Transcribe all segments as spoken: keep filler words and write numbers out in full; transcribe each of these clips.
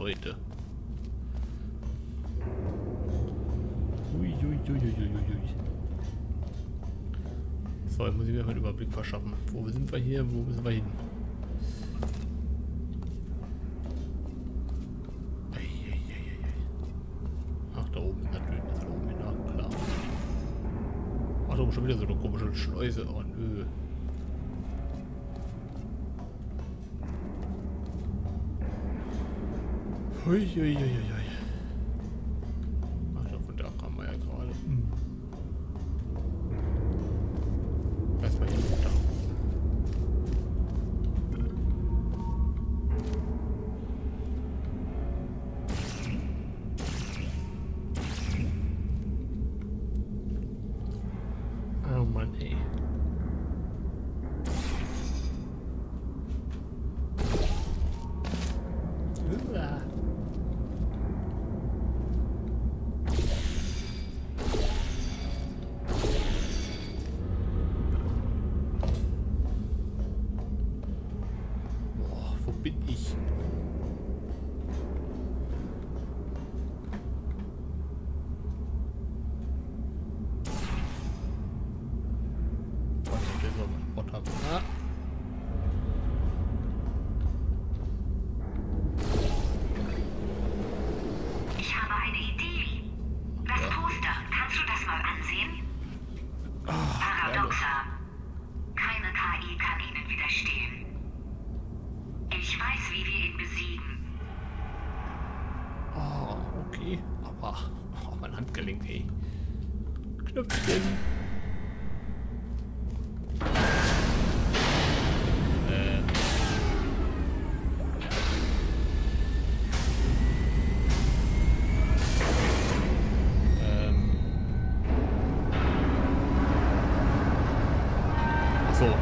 Leute. Ui, ui, ui, ui, ui. So, jetzt muss ich mir einen Überblick verschaffen. Wo sind wir hier? Wo müssen wir hin? Ach, da oben ist natürlich das da oben hin. Ach, klar. Ach, da oben schon wieder so eine komische Schleuse. Oh, nö. Ui, ui, ui, ui. Bin ich. Ich habe eine Idee. Das Poster, kannst du das mal ansehen? Paradoxa. Keine K I kann ihnen widerstehen. Ich weiß, wie wir ihn besiegen. Ah, oh, okay. Aber oh, mein Handgelenk, ey. Knöpfchen. Äh. Ähm. Ach so.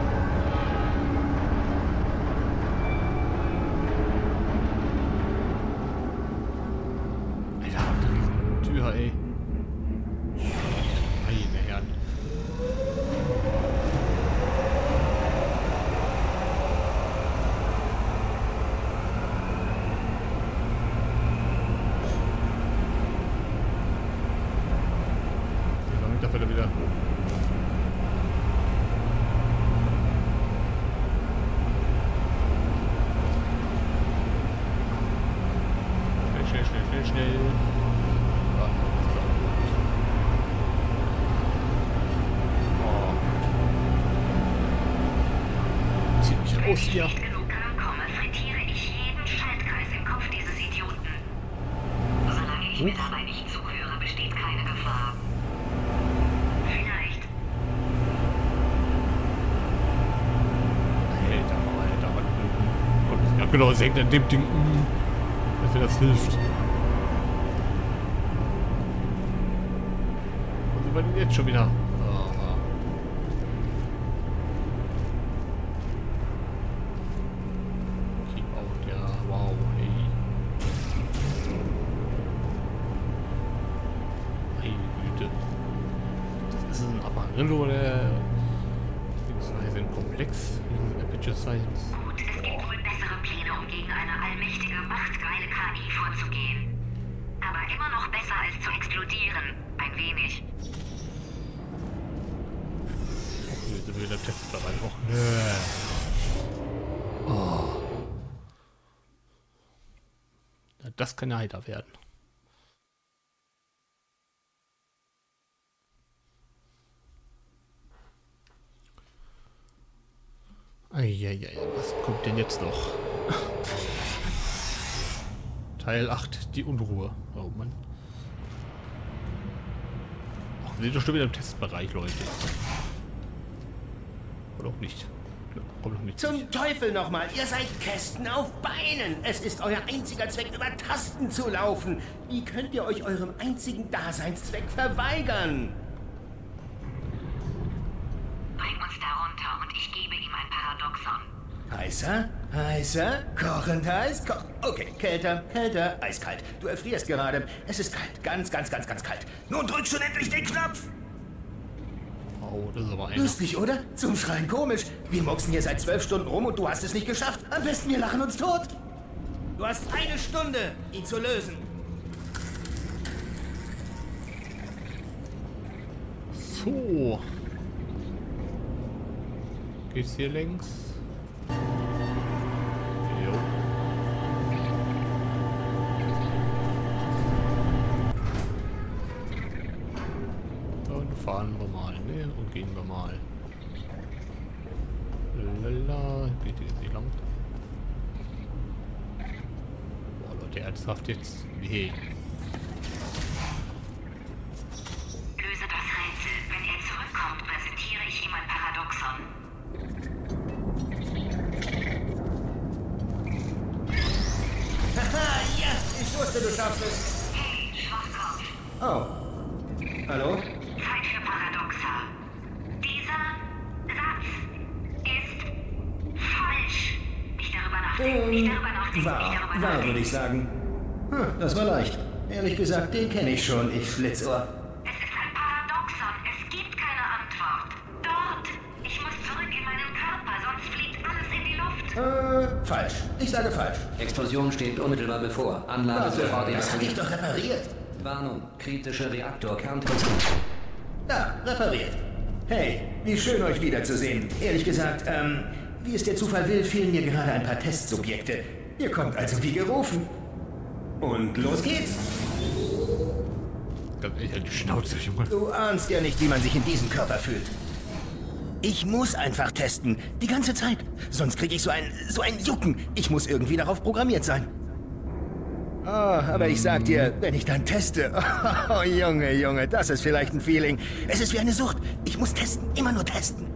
Wenn ich nicht genug klarkomme, frittiere ich jeden Schaltkreis im Kopf dieses Idioten. Solange ich mir dabei nicht zuhöre, besteht keine Gefahr. Vielleicht. Alter, Alter, Alter. Ich hab genau gesagt, an dem Ding, dass mir das hilft. Wo sind wir denn jetzt schon wieder? Oder beziehungsweise ein Komplex, wie Aperture Science. Gut, es gibt wohl bessere Pläne, um gegen eine allmächtige, machtgeile K I vorzugehen. Aber immer noch besser als zu explodieren. Ein wenig. Jetzt sind wir wieder im Test dabei. Och, nö. Oh. Na, das kann ja heiter werden. Eieiei, was kommt denn jetzt noch? Teil acht, die Unruhe. Oh Mann. Ach, wir sind doch schon wieder im Testbereich, Leute. Oder auch nicht. Komm doch nicht. Zum Teufel nochmal, ihr seid Kästen auf Beinen. Es ist euer einziger Zweck, über Tasten zu laufen. Wie könnt ihr euch eurem einzigen Daseinszweck verweigern? Heißer, heißer, kochend heiß, ko okay, kälter, kälter, eiskalt. Du erfrierst gerade. Es ist kalt, ganz, ganz, ganz, ganz kalt. Nun drück schon endlich den Knopf! Oh, das ist aber einer. Lustig, oder? Zum Schreien komisch. Wir mucksen hier seit zwölf Stunden rum und du hast es nicht geschafft. Am besten wir lachen uns tot. Du hast eine Stunde, ihn zu lösen. So. Geht's hier links? Jo. Dann fahren wir mal, ne? Und gehen wir mal. Lala, geht hier lang. Boah, Leute, ernsthaft jetzt? Nee. Du schaffst es. Hey, Schwachkopf. Oh. Hallo? Zeit für Paradoxa. Dieser Satz ist falsch. Nicht darüber nachdenken, ähm, nicht darüber nachdenken, wahr, nicht darüber nachdenken. Wahr, würde ich sagen. Hm, das war leicht. Ehrlich gesagt, den kenne ich schon, ich Schlitzohr. Es ist ein Paradoxon. Es gibt keine Antwort. Dort. Ich muss zurück in meinen Körper, sonst fliegt alles in die Luft. Äh, falsch. Ich sage falsch. Explosion steht unmittelbar bevor. Anlage also, sofort das habe ich doch repariert. Warnung, kritische Reaktorkernfunktion. Da, repariert. Hey, wie schön euch wiederzusehen. Ehrlich gesagt, ähm, wie es der Zufall will, fehlen mir gerade ein paar Testsubjekte. Ihr kommt also wie gerufen. Und los geht's. Ich hab die Schnauze, Junge. Du ahnst ja nicht, wie man sich in diesem Körper fühlt. Ich muss einfach testen. Die ganze Zeit. Sonst kriege ich so ein, so ein Jucken. Ich muss irgendwie darauf programmiert sein. Oh, aber ich sag dir, wenn ich dann teste... Oh, Junge, Junge, das ist vielleicht ein Feeling. Es ist wie eine Sucht. Ich muss testen. Immer nur testen.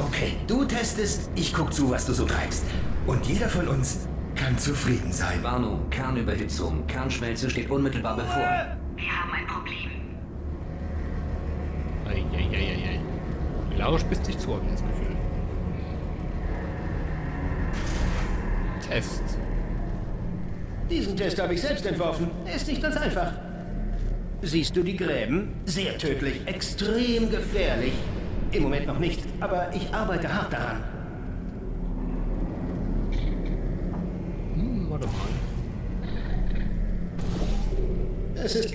Okay, du testest, ich guck zu, was du so treibst. Und jeder von uns kann zufrieden sein. Warnung, Kernüberhitzung. Kernschmelze steht unmittelbar bevor. Wir haben ein Problem. Eieieiei. Laurisch bist dich zu, habe ich das Gefühl. Test. Diesen Test habe ich selbst entworfen. Er ist nicht ganz einfach. Siehst du die Gräben? Sehr tödlich. Extrem gefährlich. Im Moment noch nicht, aber ich arbeite hart daran. Hm, warte mal. Es ist...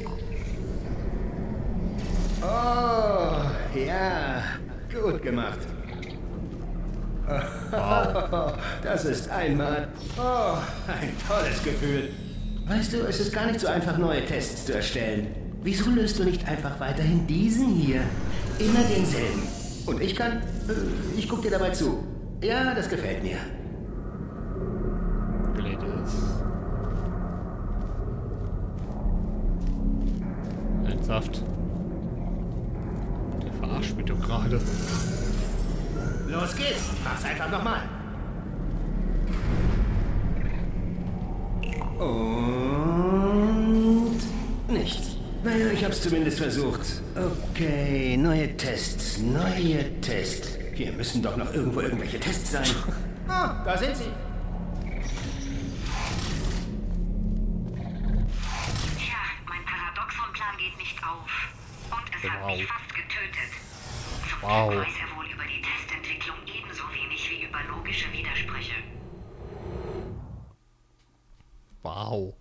Oh, ja, gut gemacht. Oh, das ist einmal... Oh, ein tolles Gefühl. Weißt du, es ist gar nicht so einfach, neue Tests zu erstellen. Wieso löst du nicht einfach weiterhin diesen hier? Immer denselben. Und ich kann... Ich guck dir dabei zu. Ja, das gefällt mir. Ernsthaft. Arsch mit dem gerade. Los geht's! Mach's einfach nochmal! Und... nichts. Naja, ich hab's zumindest versucht. Okay, neue Tests, neue Tests. Hier müssen doch noch irgendwo irgendwelche Tests sein. Ah, da sind sie! Ja, mein Paradoxonplan geht nicht auf. Und es hat mich fast getötet. Zum wow. Glück weiß er wohl über die Testentwicklung ebenso wenig wie über logische Widersprüche. Wow.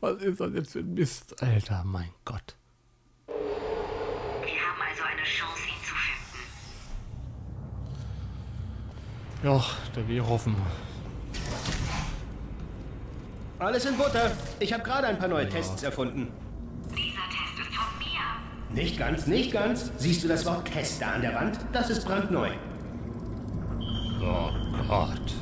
Was ist das jetzt für ein Mist, Alter? Mein Gott. Wir haben also eine Chance, ihn zu finden. Ja, da wir hoffen. Alles in Butter. Ich habe gerade ein paar neue ja. Tests erfunden. Dieser Test ist von mir. Nicht ganz, nicht ganz. Siehst du das Wort Test da an der Wand? Das ist brandneu. Oh Gott.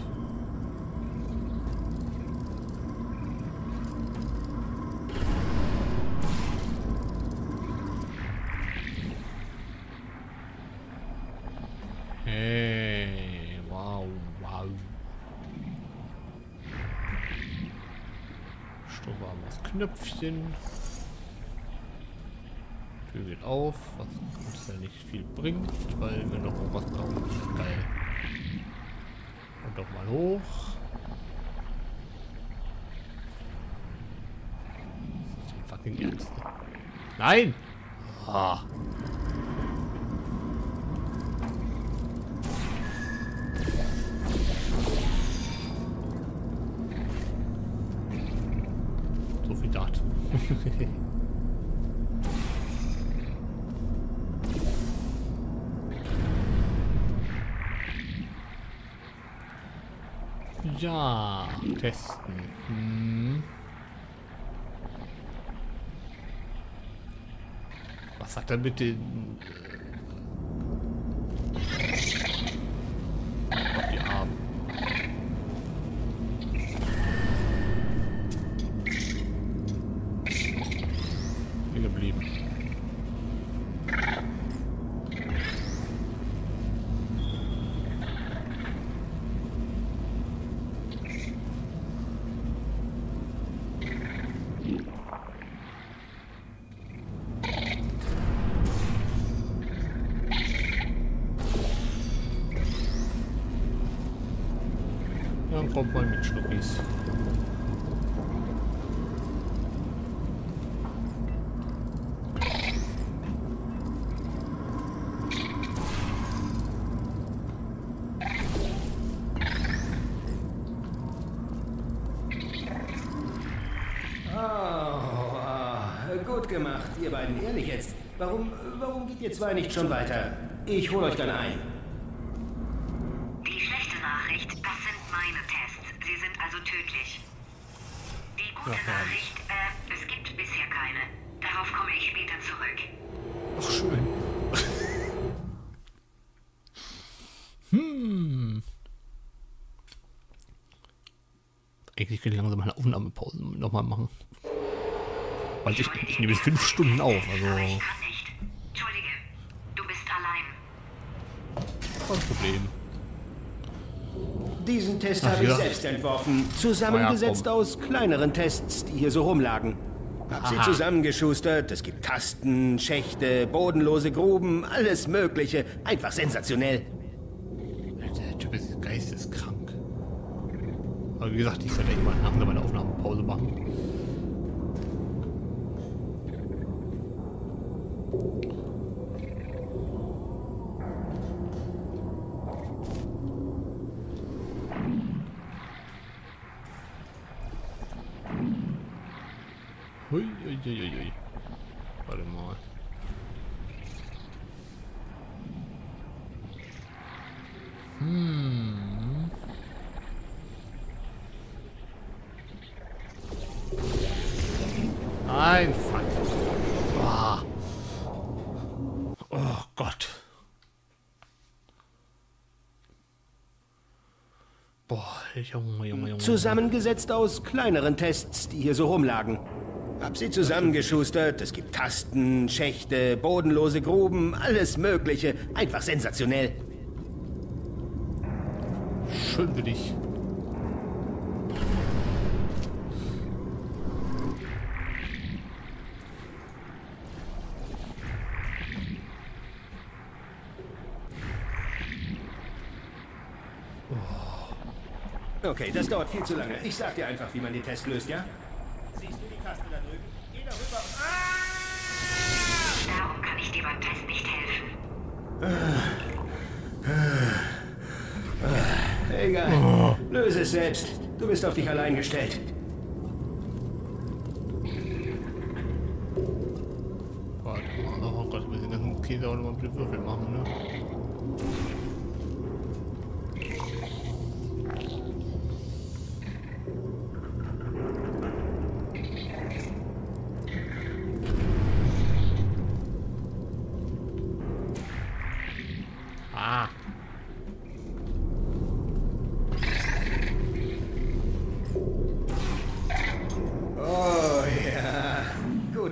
Hey, wow, wow. Warmes Knöpfchen. Tür geht auf, was uns ja nicht viel bringt, weil wir noch was brauchen. Geil. Und doch mal hoch. Das ist fucking ernst. Nein! Ah. Ja, testen. Hm. Was sagt er mit den... Ja. Hier geblieben. Dann kommt man mit Schluckis. Gemacht, ihr beiden, ehrlich jetzt. Warum, warum geht ihr zwei nicht schon weiter? Ich hole euch dann ein. Die schlechte Nachricht, das sind meine Tests. Sie sind also tödlich. Die gute Ach, Nachricht, äh, es gibt bisher keine. Darauf komme ich später zurück. Ach, schön. Hm. Eigentlich könnte ich langsam eine Aufnahmepause nochmal machen. Also ich, ich nehme jetzt fünf Stunden auf, also... Entschuldige, du bist allein. Kein Problem. Diesen Test habe ich selbst entworfen, zusammengesetzt ja, aus kleineren Tests, die hier so rumlagen. Hab Aha. sie zusammengeschustert, es gibt Tasten, Schächte, bodenlose Gruben, alles Mögliche. Einfach sensationell. Alter, der Typ ist geisteskrank. Aber wie gesagt, ich sollte echt mal nach meiner Aufnahmepause machen. Hui, hui, hui, hui. Warte mal. Hm. Nein, fuck. Ah. Oh Gott. Boah, Junge, Junge, Junge. Zusammengesetzt aus kleineren Tests, die hier so rumlagen. Hab sie zusammengeschustert, es gibt Tasten, Schächte, bodenlose Gruben, alles Mögliche. Einfach sensationell. Schön für dich. Oh. Okay, das dauert viel zu lange. Ich sag dir einfach, wie man den Test löst, ja? Siehst du die Taste da drüben? Geh da rüber. Ah! Darum kann ich dir beim Test nicht helfen. Ah. Ah. Ah. Egal. Oh. Löse es selbst. Du bist auf dich allein gestellt. Warte mal. Oh Gott, wir müssen den ganzen Käse auch nochmal mit dem Würfel machen, ne?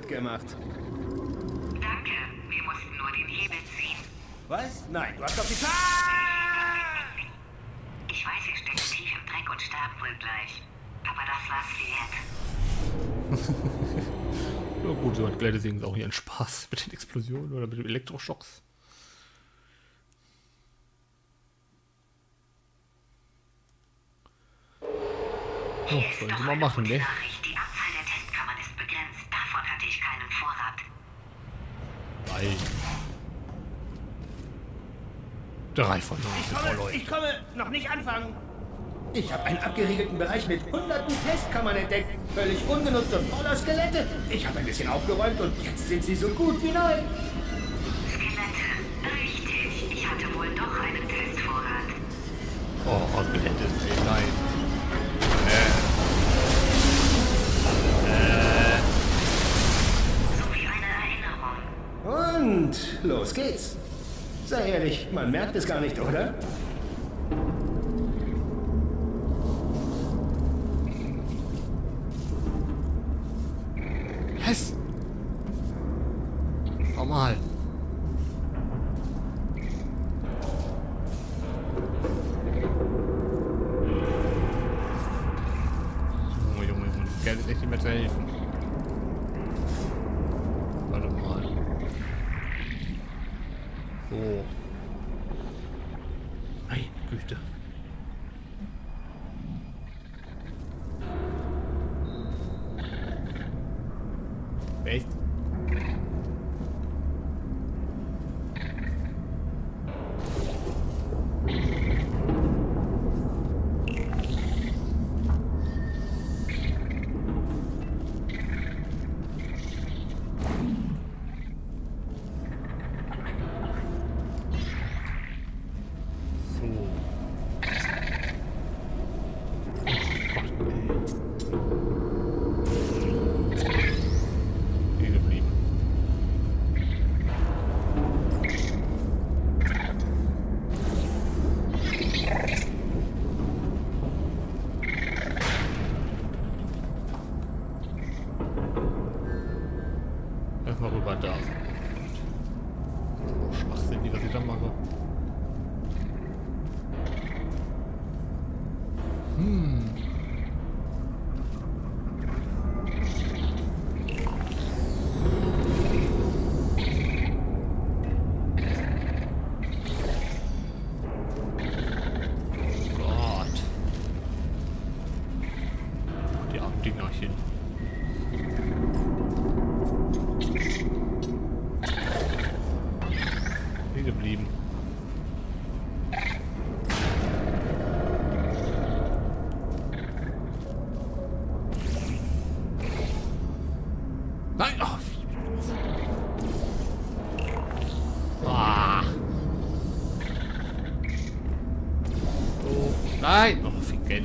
Gemacht. Danke, wir mussten nur den Hebel ziehen. Was? Nein, du hast doch die Fahr! Ich weiß, wir stecken tief im Dreck und sterben wohl gleich. Aber das war's wert. Ja gut, so hat Gleiter auch ihren Spaß mit den Explosionen oder mit den Elektroschocks. Oh, sollen sie mal machen, ne? Drei von neun. Ich komme noch nicht anfangen. Ich habe einen abgeriegelten Bereich mit hunderten Testkammern entdeckt. Völlig ungenutzt und voller Skelette. Ich habe ein bisschen aufgeräumt und jetzt sind sie so gut wie neu. Skelette, richtig. Ich hatte wohl doch einen Testvorrat. Oh, Skelette, nein. geht's. Sei ehrlich, man merkt es gar nicht, oder? Hess! Normal. Junge, Junge, Junge. Ich kann jetzt echt nicht mehr zu helfen. Warte mal. So. Ei, Güte. Echt? Nein! Oh, viel Geld.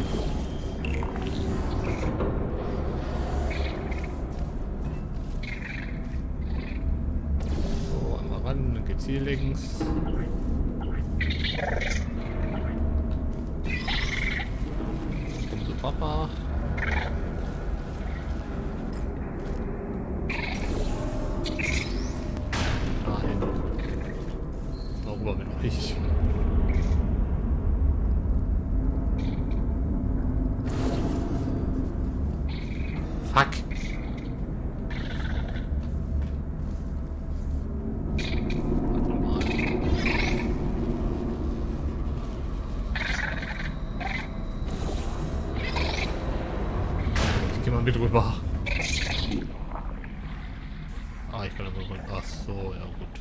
So, einmal ran, dann geht's hier links. Komm zu Papa. Dahin. Darüber bin ich. Fuck. Warte mal. Ich geh mal mit rüber. Ah, ich kann aber rüber. Ach so, ja gut.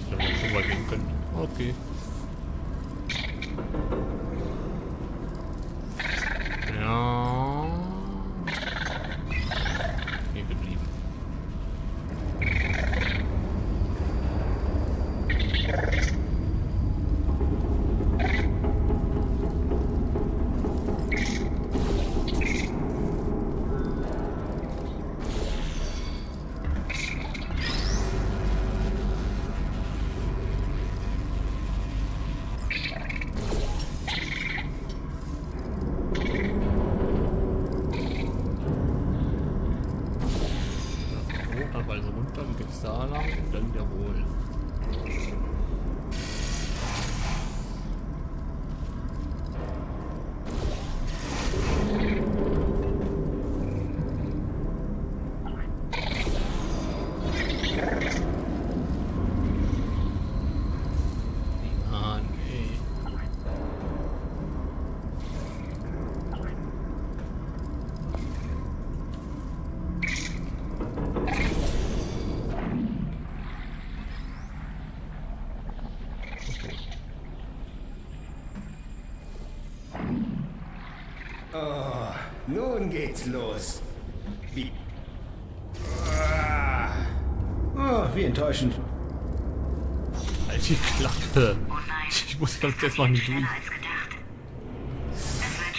Ich glaube, ich rüber gehen können. Okay. Oh, nun geht's los. Wie... Oh, wie enttäuschend. Alter, die Klappe. Oh nein, ich muss das jetzt mal nicht tun.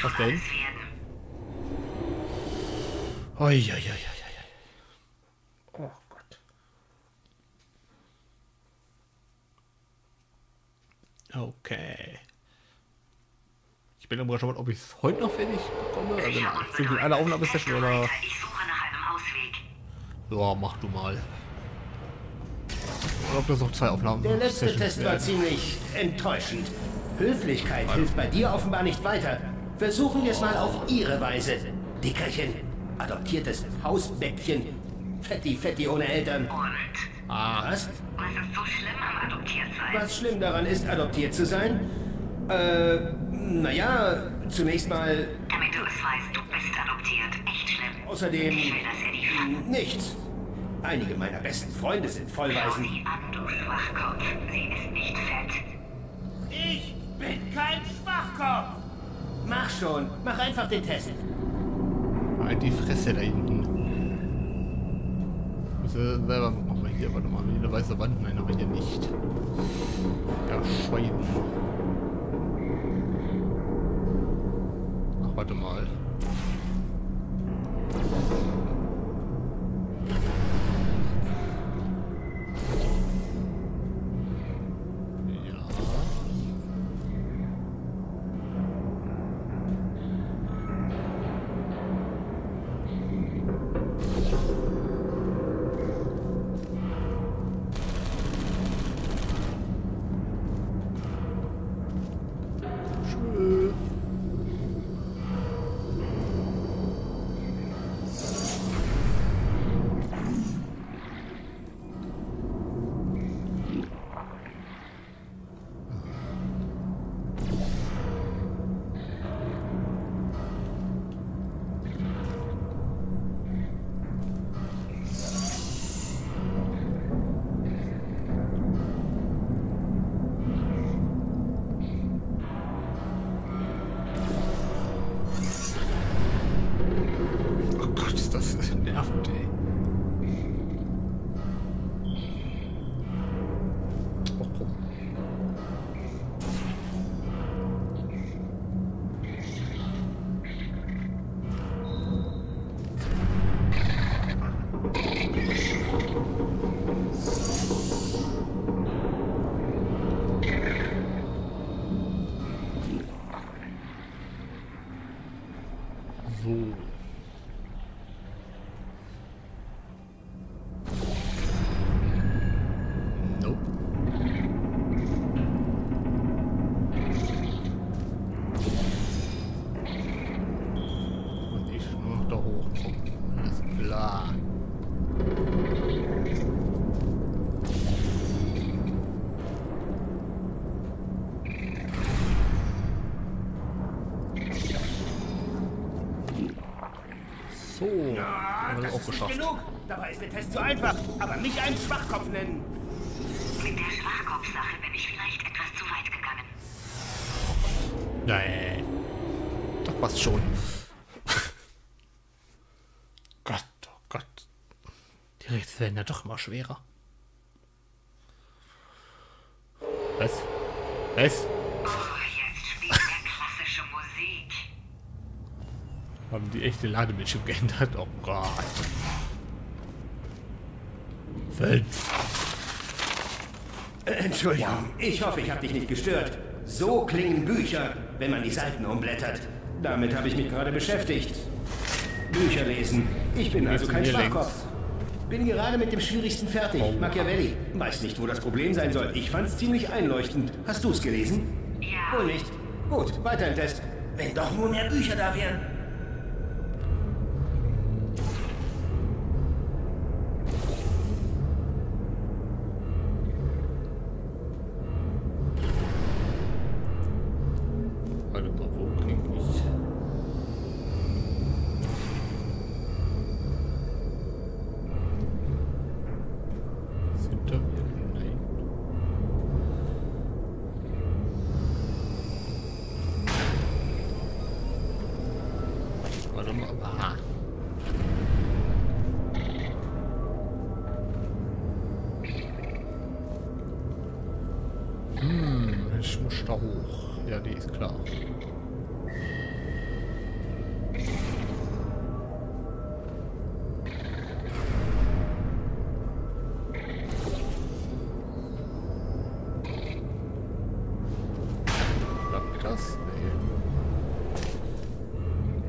Was denn? Oh, ja, ja, ja, ja, ja. Oh Gott. Okay. Ich bin am Gespannt, ob ich es heute noch fertig bekomme. Also für eine Aufnahmesession oder. Ich suche nach einem Ausweg. Ja, mach du mal. Oder ob das noch zwei Aufnahmen. Der letzte Test war ziemlich enttäuschend. Höflichkeit hilft bei dir offenbar nicht weiter. Versuchen wir es mal auf ihre Weise. Dickerchen, adoptiertes Hausbäckchen. Fetti, fetti ohne Eltern. Ah. Was? Was ist so schlimm am Adoptiertsein? Was schlimm daran ist, adoptiert zu sein? Äh, naja, zunächst mal... Damit du es weißt, du bist adoptiert. Echt schlimm. Außerdem... Ich will, dass er dich fangt. Nichts. Einige meiner besten Freunde sind Vollwaisen. Schau sie an, du Schwachkopf. Sie ist nicht fett. Ich bin kein Schwachkopf. Mach schon. Mach einfach den Test. Halt die Fresse da hinten. Muss ja selber so machen. Hier aber nochmal eine weiße Wand. Nein, aber hier nicht. Ja, Schwein. Ach, warte mal. So, ja, das auch ist geschafft. Nicht genug. Dabei ist der Test zu einfach, aber mich einen Schwachkopf nennen. Mit der Schwachkopfsache bin ich vielleicht etwas zu weit gegangen. Nein. Das passt schon. Gott, oh Gott. Die Rätsel werden ja doch immer schwerer. Was? Was? Haben die echte Ladebildschirm geändert? Oh Gott. Fünf. Entschuldigung, ich hoffe, ich habe dich nicht gestört. So klingen Bücher, wenn man die Seiten umblättert. Damit habe ich mich gerade beschäftigt. Bücher lesen. Ich bin also kein Schwachkopf. Bin gerade mit dem Schwierigsten fertig. Oh. Machiavelli. Weiß nicht, wo das Problem sein soll. Ich fand es ziemlich einleuchtend. Hast du es gelesen? Ja. Wohl nicht. Gut, weiter im Test. Wenn doch nur mehr Bücher da wären. das? Nee.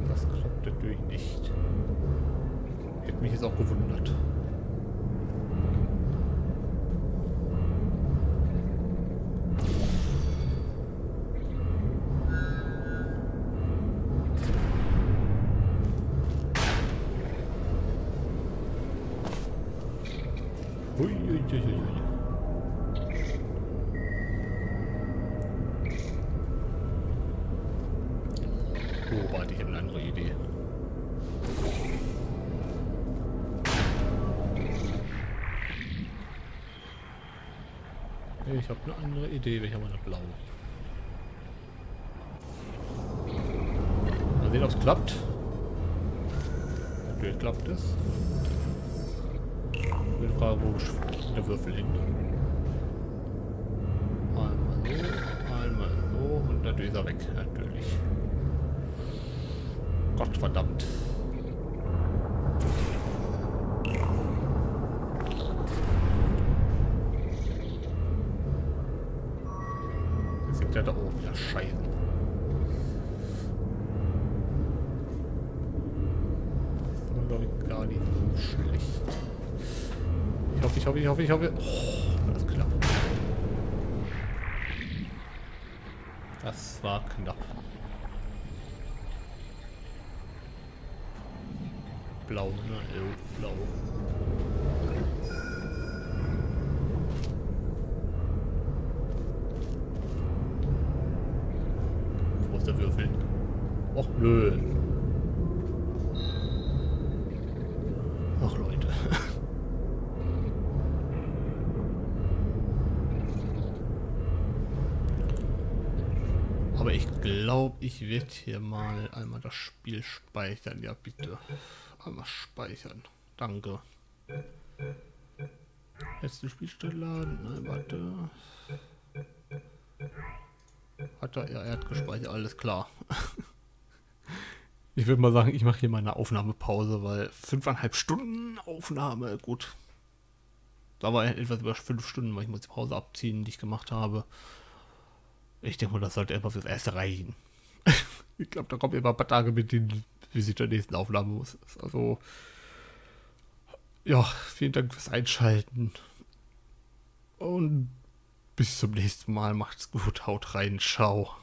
Das klappt natürlich nicht. Hätte mich jetzt auch gewundert. Ich habe eine andere Idee, welche haben wir noch blau? Mal sehen, ob es klappt. Natürlich klappt es. Ich will fragen, wo der Würfel hin. Einmal so, einmal so und natürlich ist er weg, natürlich. Gott verdammt. Da oben, ja, scheiße. Das war, glaube ich, gar nicht so schlecht. Ich hoffe, ich hoffe, ich hoffe, ich hoffe. Oh, das war knapp. Das war knapp. Blau, ne? Ja, blau. Würfeln. Och nö. Ach Leute. Aber ich glaube, ich werde hier mal einmal das Spiel speichern. Ja, bitte. Einmal speichern. Danke. Letzte Spielstelle laden. Nein, warte. Hat er, ja, er hat gespeichert, alles klar. Ich würde mal sagen, ich mache hier meine Aufnahmepause, weil fünfeinhalb Stunden Aufnahme, gut. Da war etwas über fünf Stunden, weil ich muss die Pause abziehen, die ich gemacht habe. Ich denke mal, das sollte einfach fürs Erste reichen. Ich glaube, da kommen immer ein paar Tage mit denen, bis ich zur nächsten Aufnahme muss. Also, ja, vielen Dank fürs Einschalten. Und bis zum nächsten Mal, macht's gut, haut rein, ciao.